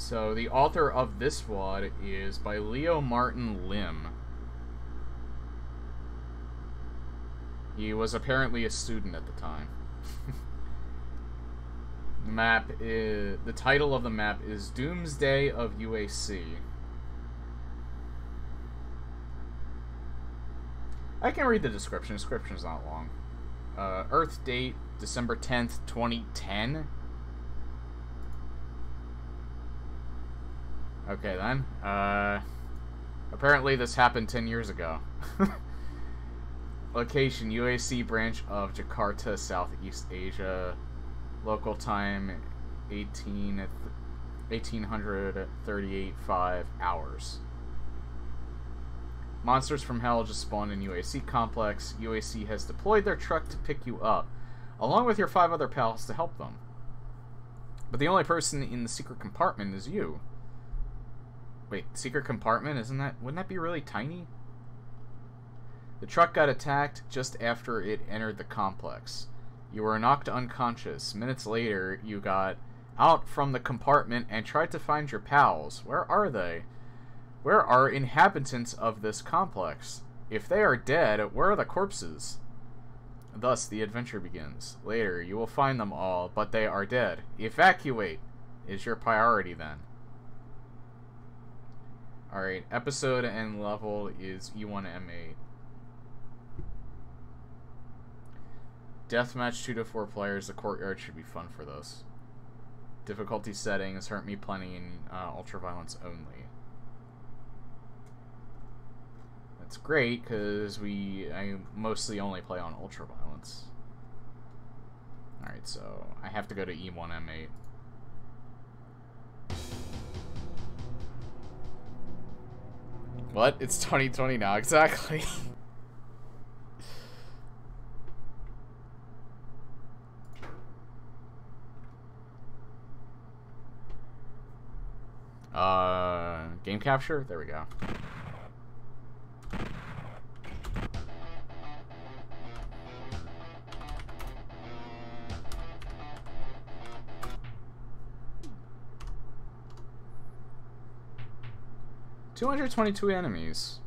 So the author of this WAD is by Leo Martin Lim. He was apparently a student at the time. The map is... the title of the map is Doomsday of UAC. I can read the description. The description's not long. Earth date, December 10th, 2010. Okay, then. Apparently this happened 10 years ago. Location, UAC branch of Jakarta, Southeast Asia. Local time, 1838.5 hours. Monsters from hell just spawned in UAC complex. UAC has deployed their truck to pick you up, along with your 5 other pals to help them. But the only person in the secret compartment is you. Wait, secret compartment? Isn't that... wouldn't that be really tiny? The truck got attacked just after it entered the complex. You were knocked unconscious. Minutes later, you got out from the compartment and tried to find your pals. Where are they? Where are inhabitants of this complex? If they are dead, where are the corpses? Thus, the adventure begins. Later, you will find them all, but they are dead. Evacuate is your priority then. Alright, episode and level is E1 to M8. Deathmatch 2 to 4 players. The courtyard should be fun for this. Difficulty settings: hurt me plenty and ultraviolence only. That's great because I mostly only play on ultraviolence. All right, so I have to go to E1 M8. What? It's 2020 now, exactly. Game capture? There we go. Two 222 enemies.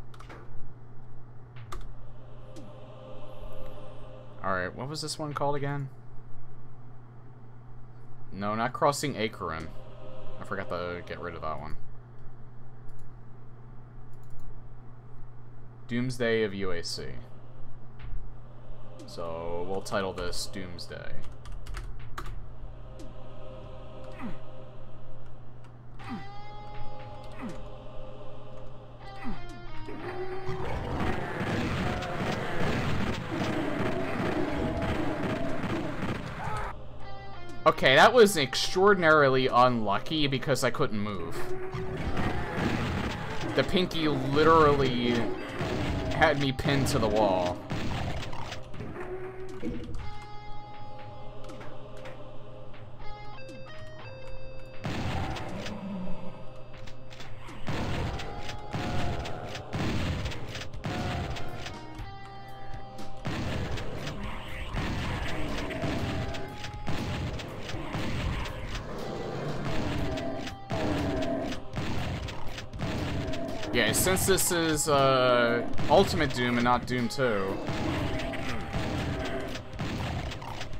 Alright, what was this one called again? No, not crossing Icarus. I forgot to get rid of that one. Doomsday of UAC. So we'll title this Doomsday. Okay, that was extraordinarily unlucky because I couldn't move. The pinky literally had me pinned to the wall. Yeah, since this is Ultimate Doom and not Doom 2,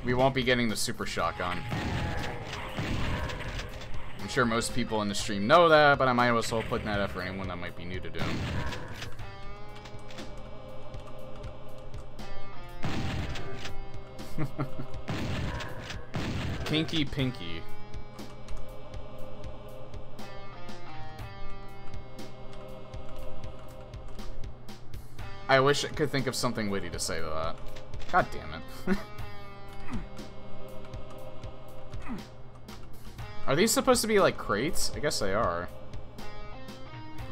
we won't be getting the Super Shotgun. I'm sure most people in the stream know that, but I might as well put that up for anyone that might be new to Doom. Kinky Pinky. I wish I could think of something witty to say to that. God damn it. Are these supposed to be like crates? I guess they are.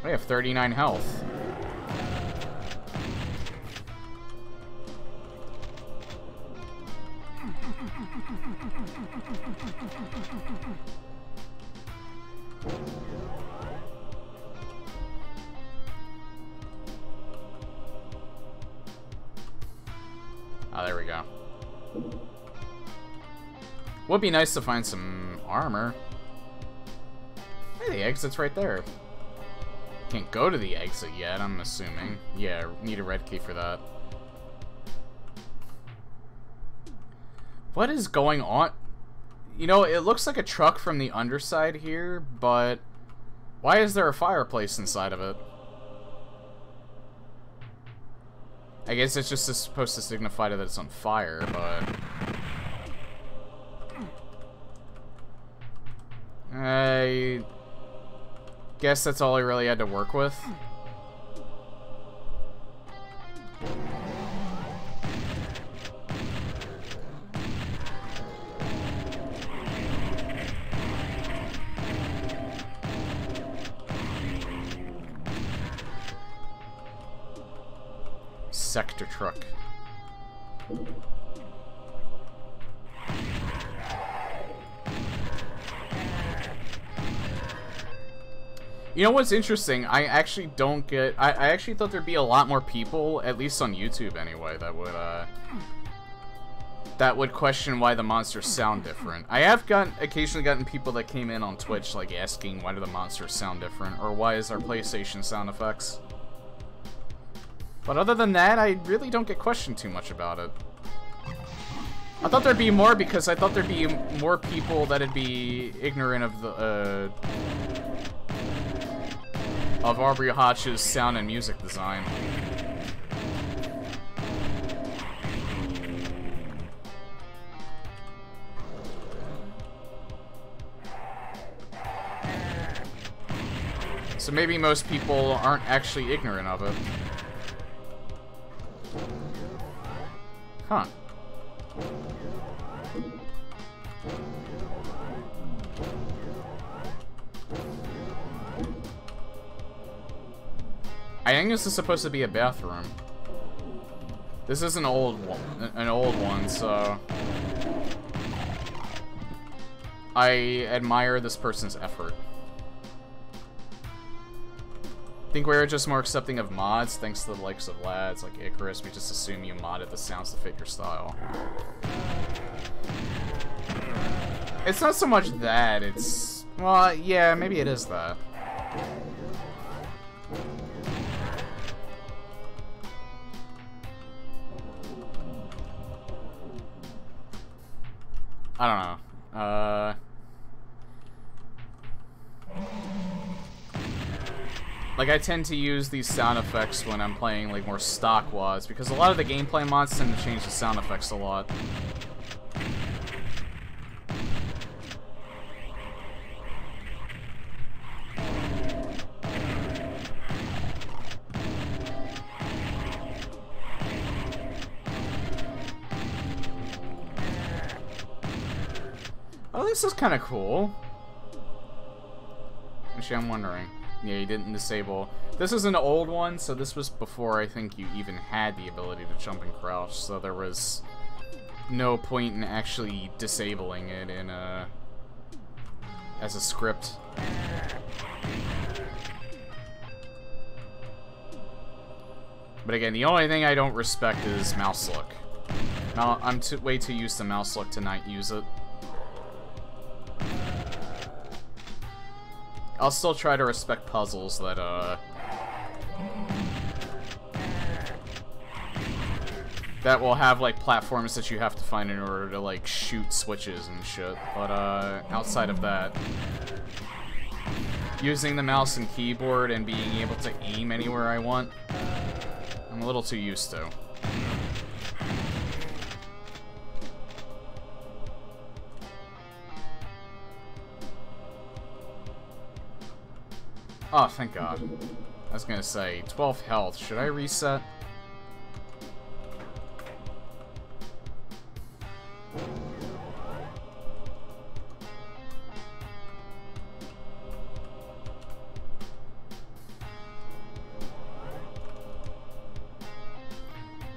I have 39 health. Would be nice to find some armor. Hey, the exit's right there. Can't go to the exit yet, I'm assuming. Yeah, need a red key for that. What is going on? You know, it looks like a truck from the underside here, but why is there a fireplace inside of it? I guess it's just supposed to signify that it's on fire, but... I guess that's all I really had to work with. Sector truck. You know what's interesting? I actually don't get... I actually thought there'd be a lot more people, at least on YouTube anyway, that would question why the monsters sound different. I have occasionally gotten people that came in on Twitch like asking why do the monsters sound different, or why is our PlayStation sound effects? But other than that, I really don't get questioned too much about it. I thought there'd be more because I thought there'd be more people that'd be ignorant of the of Aubrey Hodge's sound and music design. So maybe most people aren't actually ignorant of it. Huh. I think this is supposed to be a bathroom. This is an old one, so I admire this person's effort. I think we're just more accepting of mods thanks to the likes of lads like Icarus. We just assume you modded the sounds to fit your style. It's not so much that, it's... well, yeah, maybe it is that. I don't know. Like, I tend to use these sound effects when I'm playing, like, more stock WADs, because a lot of the gameplay mods tend to change the sound effects a lot. Oh, this is kind of cool. Actually, I'm wondering. Yeah, you didn't disable. This is an old one, so this was before I think you even had the ability to jump and crouch, so there was no point in actually disabling it in a... as a script. But again, the only thing I don't respect is mouse look. Now, I'm way too used to mouse look to not use it. I'll still try to respect puzzles that, that will have, like, platforms that you have to find in order to, like, shoot switches and shit. But, outside of that, using the mouse and keyboard and being able to aim anywhere I want, I'm a little too used to. Oh, thank God. I was gonna say, 12 health. Should I reset?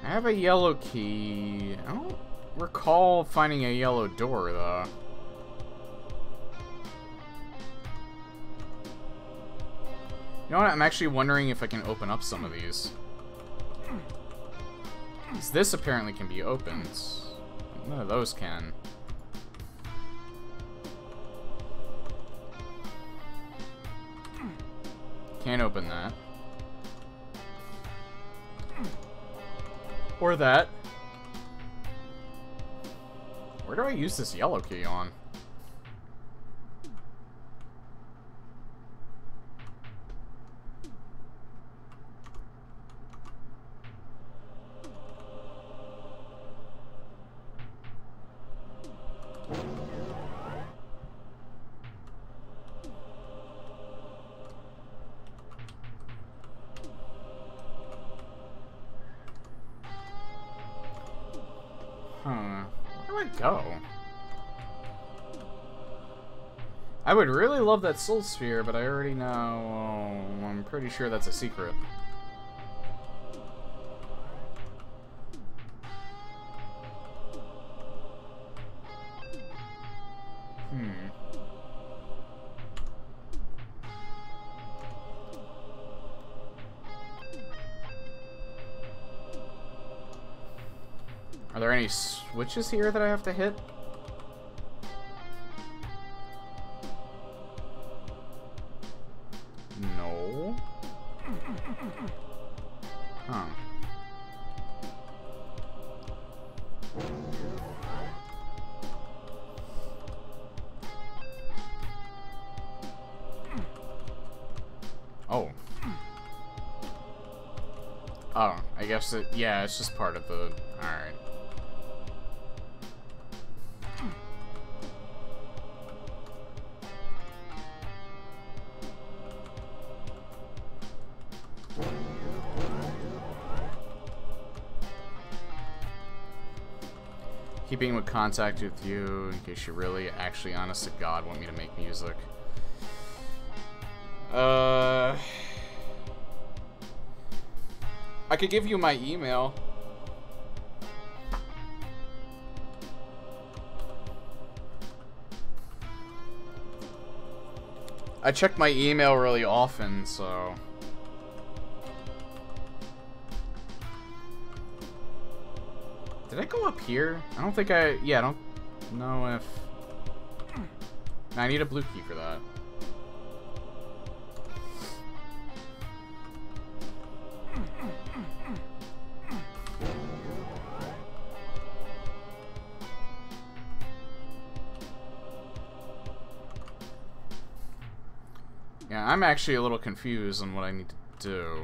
I have a yellow key. I don't recall finding a yellow door, though. You know what, I'm actually wondering if I can open up some of these. Because this apparently can be opened. None of those can. can't open that. Or that. Where do I use this yellow key on? I would really love that soul sphere, but I already know... Oh, I'm pretty sure that's a secret. Are there any switches here that I have to hit? Yeah, it's just part of the... Alright. Keeping with contact with you in case you really, actually, honest to God, want me to make music. I could give you my email. I check my email really often, so... Did I go up here? I don't think I... Yeah, I don't know if... I need a blue key for that. I'm actually a little confused on what I need to do.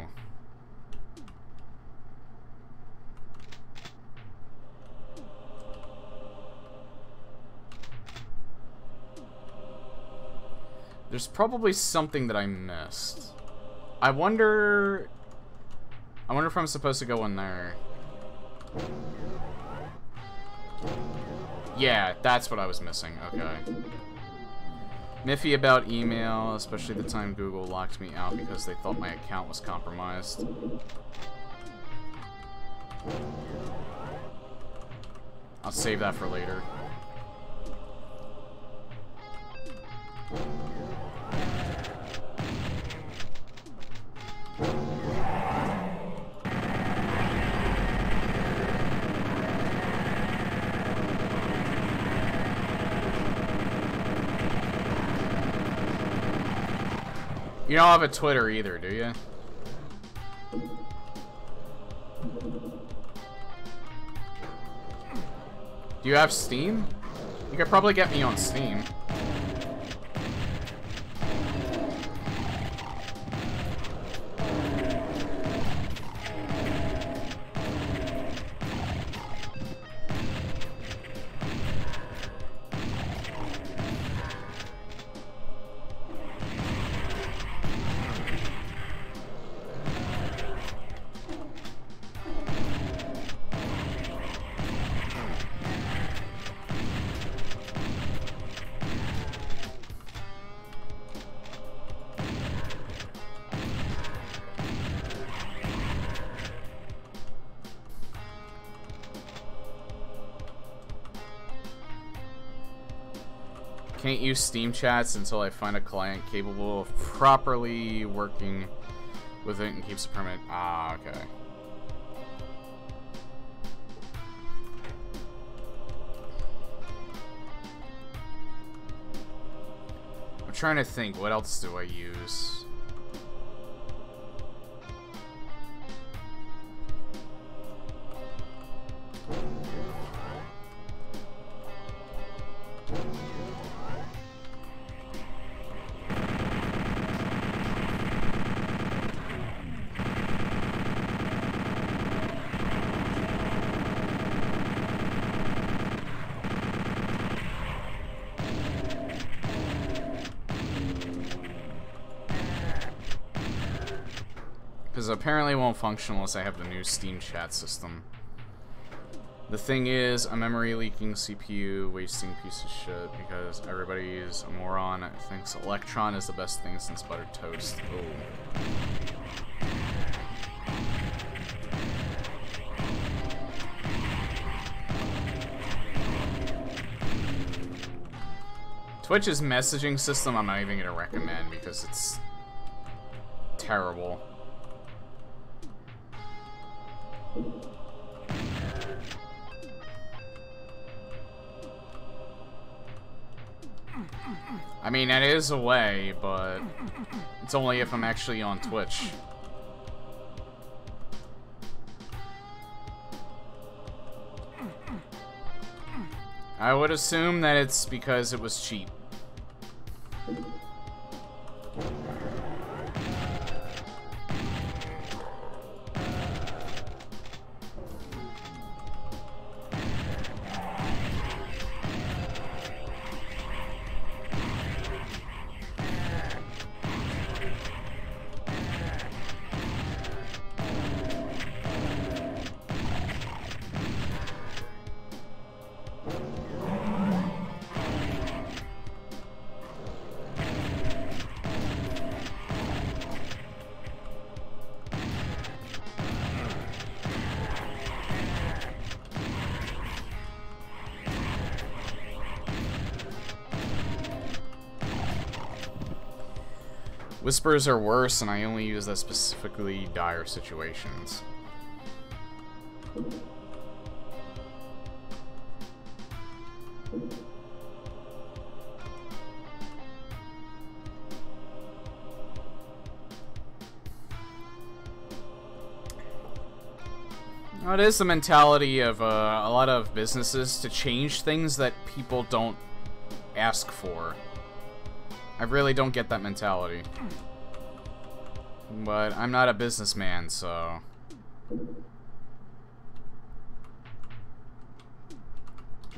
There's probably something that I missed. I wonder if I'm supposed to go in there. Yeah, that's what I was missing. Okay. Miffy about email, especially the time Google locked me out because they thought my account was compromised. I'll save that for later. You don't have a Twitter either, do you? Do you have Steam? You could probably get me on Steam. Can't use Steam chats until I find a client capable of properly working with it and keeps it permanent. Ah, okay. I'm trying to think, what else do I use? because apparently it won't function unless I have the new Steam chat system. The thing is, a memory leaking CPU, wasting piece of shit, because everybody's a moron and thinks Electron is the best thing since buttered toast. Ooh. Twitch's messaging system, I'm not even gonna recommend because it's terrible. I mean, it is a way, but it's only if I'm actually on Twitch. I would assume that it's because it was cheap. Whispers are worse, and I only use that specifically dire situations. Well, it is the mentality of a lot of businesses to change things that people don't ask for. I really don't get that mentality. But I'm not a businessman, so... You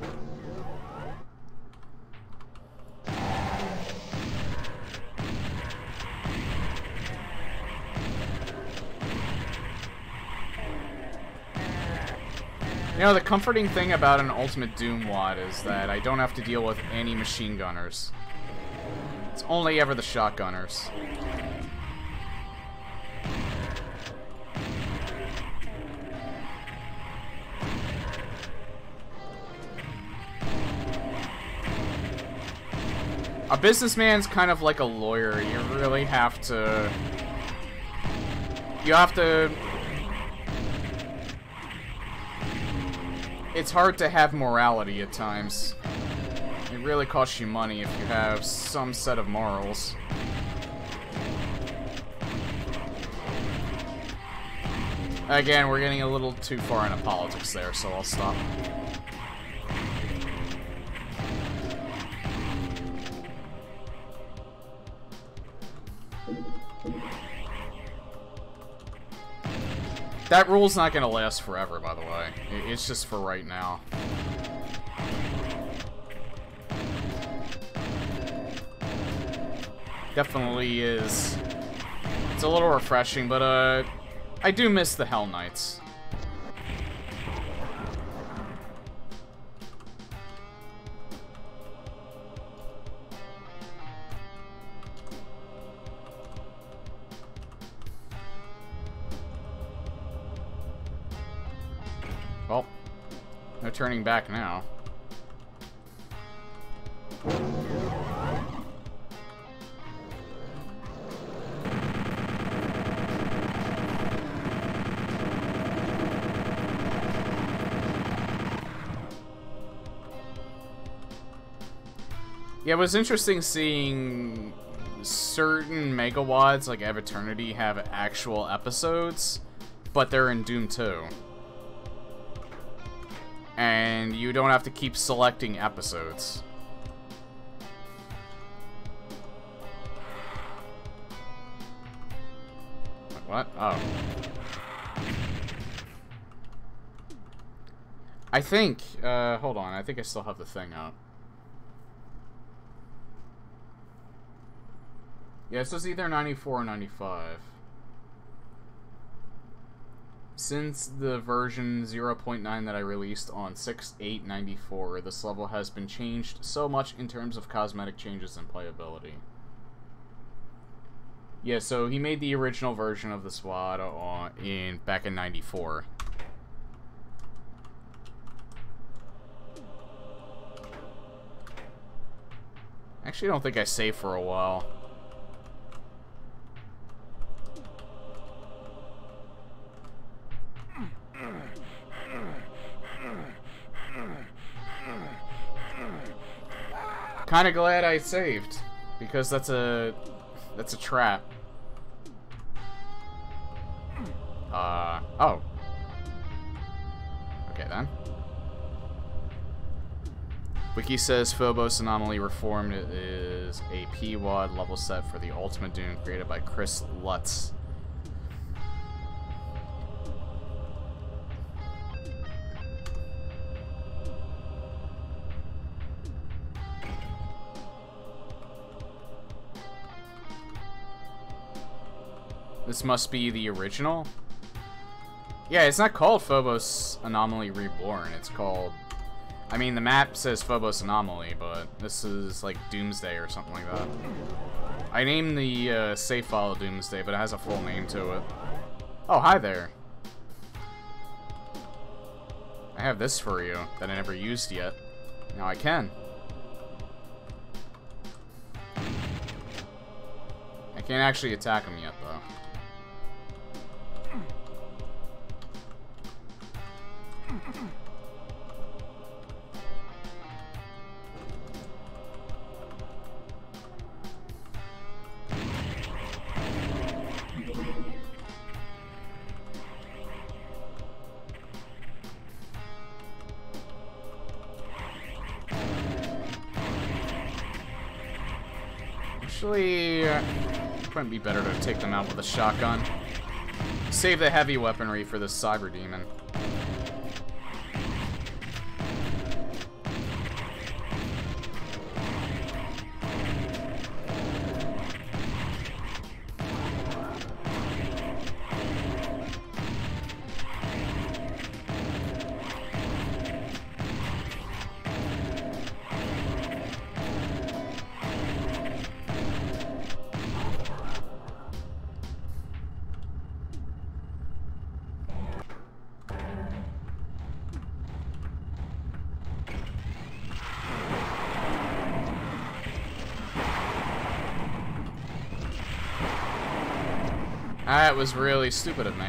know, the comforting thing about an Ultimate Doom WAD is that I don't have to deal with any machine gunners. It's only ever the shotgunners. A businessman's kind of like a lawyer. You really have to... You have to... It's hard to have morality at times. It really costs you money if you have some set of morals. Again, we're getting a little too far into politics there, so I'll stop. That rule's not gonna last forever, by the way. It's just for right now. Definitely is. It's a little refreshing, but I do miss the Hell Knights. Well, no turning back now. Yeah, it was interesting seeing certain megawads, like Of Eternity, have actual episodes, but they're in Doom 2. And you don't have to keep selecting episodes. What? Oh. I think, hold on, I think I still have the thing up. Yeah, so it's either 94 or 95. Since the version 0.9 that I released on 6/8/94, this level has been changed so much in terms of cosmetic changes and playability. Yeah, so he made the original version of the squad back in 94. Actually, I don't think I saved for a while. Kinda glad I saved, because that's a trap. Oh. Okay then. Wiki says Phobos Anomaly Reformed is a PWAD level set for the Ultimate Doom created by Chris Lutz. This must be the original? Yeah, it's not called Phobos Anomaly Reborn, it's called... I mean, the map says Phobos Anomaly, but this is like Doomsday or something like that. I named the save file Doomsday, but it has a full name to it. Oh, hi there. I have this for you that I never used yet. Now I can. I can't actually attack him yet, though. Actually, might be better to take them out with a shotgun. Save the heavy weaponry for this cyber demon. That was really stupid of me.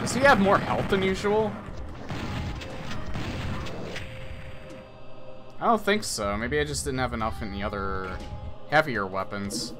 Does he have more health than usual? I don't think so. Maybe I just didn't have enough in the other heavier weapons.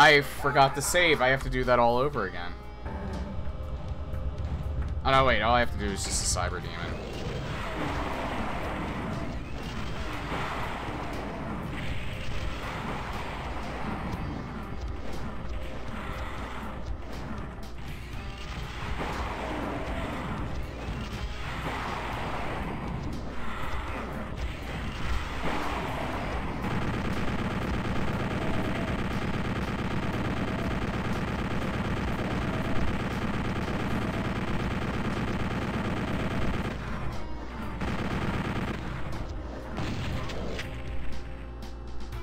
I forgot to save. I have to do that all over again. Oh no, wait, all I have to do is just a cyber demon.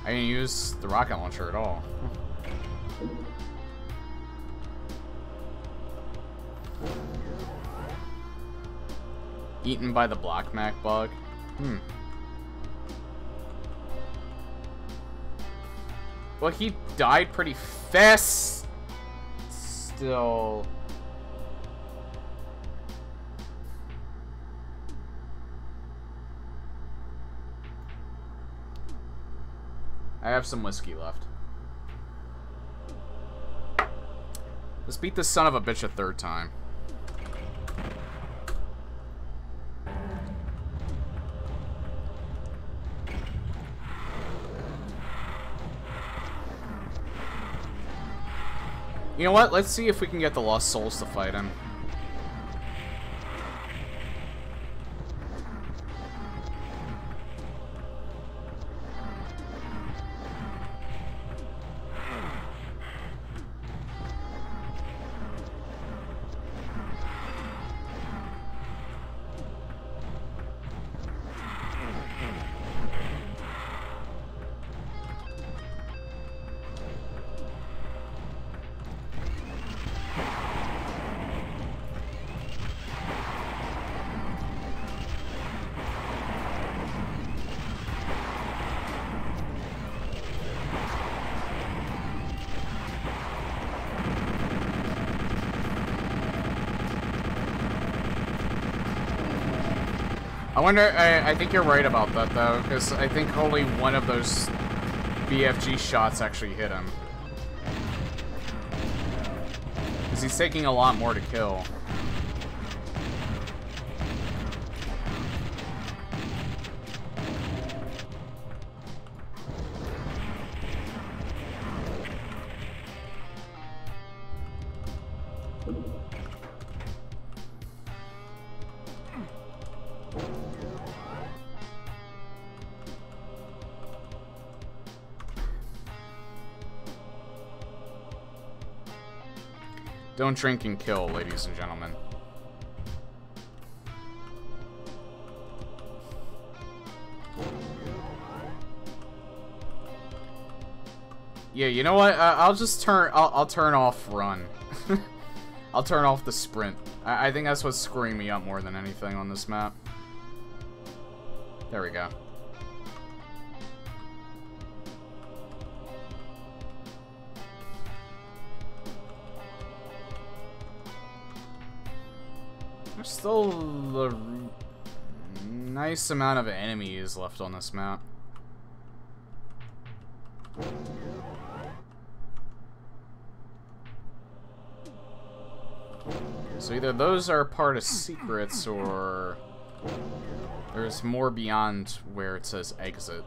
I didn't use the rocket launcher at all. Eaten by the black mac bug. Hmm. Well, he died pretty fast. Still. I have some whiskey left. Let's beat this son of a bitch a third time. You know what? Let's see if we can get the Lost Souls to fight him. I wonder, I think you're right about that, though, because I think only one of those BFG shots actually hit him. Because he's taking a lot more to kill. Don't drink and kill, ladies and gentlemen. Yeah, you know what? I'll just turn. I'll turn off run. I'll turn off the sprint. I think that's what's screwing me up more than anything on this map. There we go. Still a nice amount of enemies left on this map. So either those are part of secrets or there's more beyond where it says exit.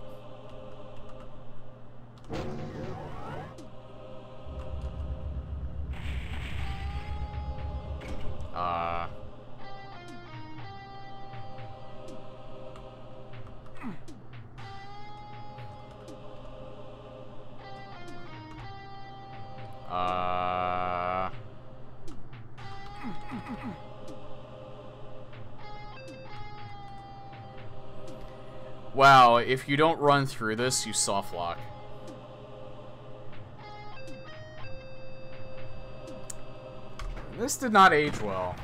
Wow, if you don't run through this, you soft lock. This did not age well.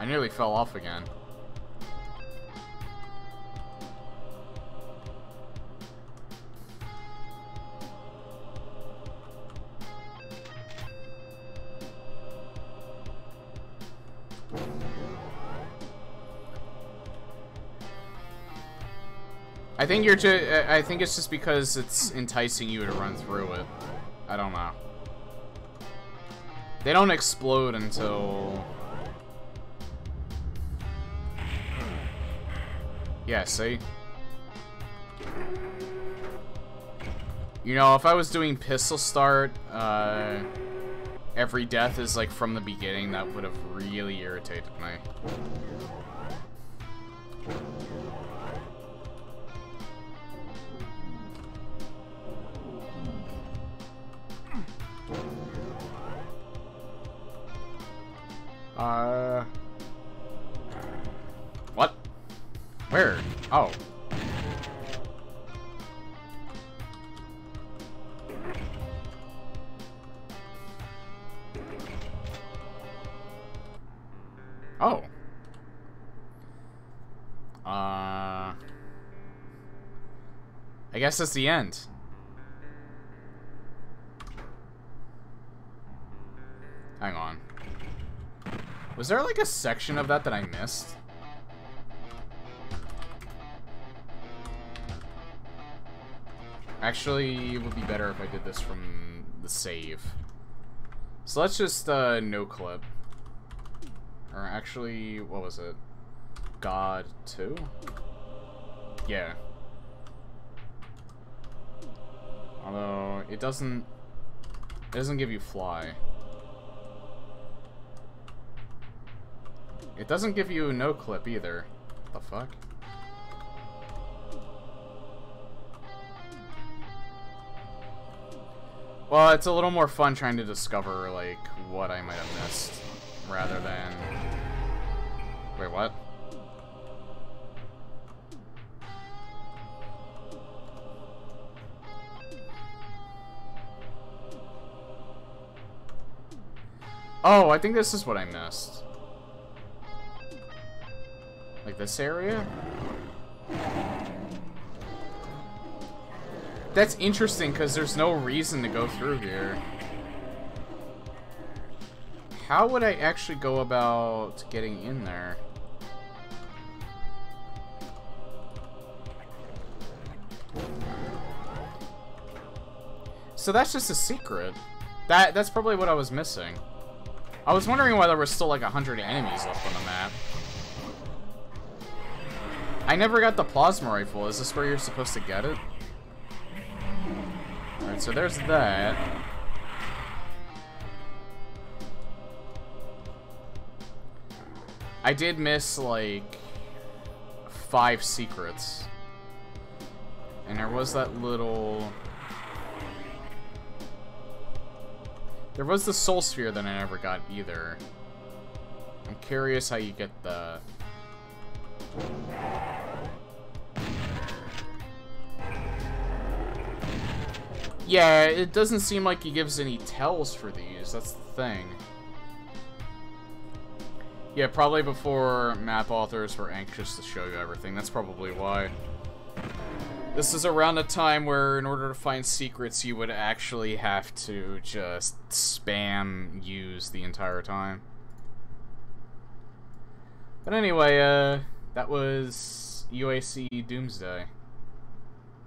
I nearly fell off again. I think you're I think it's just because it's enticing you to run through it. I don't know. They don't explode until. Yeah, see? You know, if I was doing pistol start, every death is like from the beginning, that would have really irritated me. Where? Oh. Oh. I guess that's the end. Hang on. Was there like a section of that that I missed? Actually, it would be better if I did this from the save. So let's just no clip. Or actually, what was it? God 2? Yeah. Although it doesn't give you fly. It doesn't give you no clip either. What the fuck? Well, it's a little more fun trying to discover like what I might have missed rather than wait, what? Oh, I think this is what I missed. Like this area? That's interesting, because there's no reason to go through here. How would I actually go about getting in there? So that's just a secret. That's probably what I was missing. I was wondering why there were still like 100 enemies left on the map. I never got the plasma rifle. Is this where you're supposed to get it? Alright, so there's that. I did miss like 5 secrets. And there was that little... There was the soul sphere that I never got either. I'm curious how you get the... Yeah, it doesn't seem like he gives any tells for these, that's the thing. Yeah, probably before map authors were anxious to show you everything, that's probably why. This is around a time where in order to find secrets you would actually have to just spam use the entire time. But anyway, that was UAC Doomsday.